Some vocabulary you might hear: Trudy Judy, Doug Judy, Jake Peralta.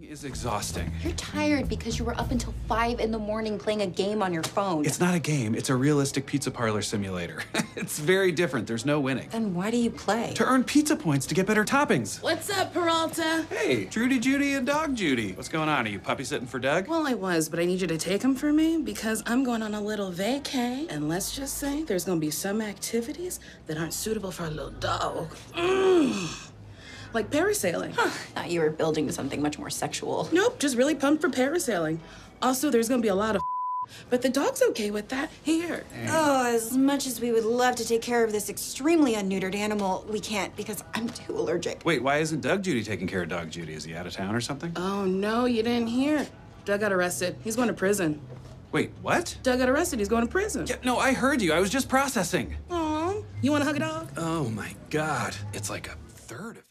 Parenting is exhausting. You're tired because you were up until 5 in the morning playing a game on your phone. It's not a game. It's a realistic pizza parlor simulator. It's very different. There's no winning. Then why do you play? To earn pizza points to get better toppings. What's up, Peralta? Hey, Trudy Judy and Doug Judy. What's going on? Are you puppy sitting for Doug? Well, I was, but I need you to take him for me because I'm going on a little vacay. And let's just say there's going to be some activities that aren't suitable for a little dog. Like parasailing. Huh. Thought you were building to something much more sexual. Nope, just really pumped for parasailing. Also, there's gonna be a lot of but the dog's okay with that here. Hey. Oh, as much as we would love to take care of this extremely unneutered animal, we can't because I'm too allergic. Wait, why isn't Doug Judy taking care of Doug Judy? Is he out of town or something? Oh, no, you didn't hear. Doug got arrested. He's going to prison. Wait, what? Doug got arrested. He's going to prison. Yeah, no, I heard you. I was just processing. Aw, you want to hug a dog? Oh, my God. It's like a third of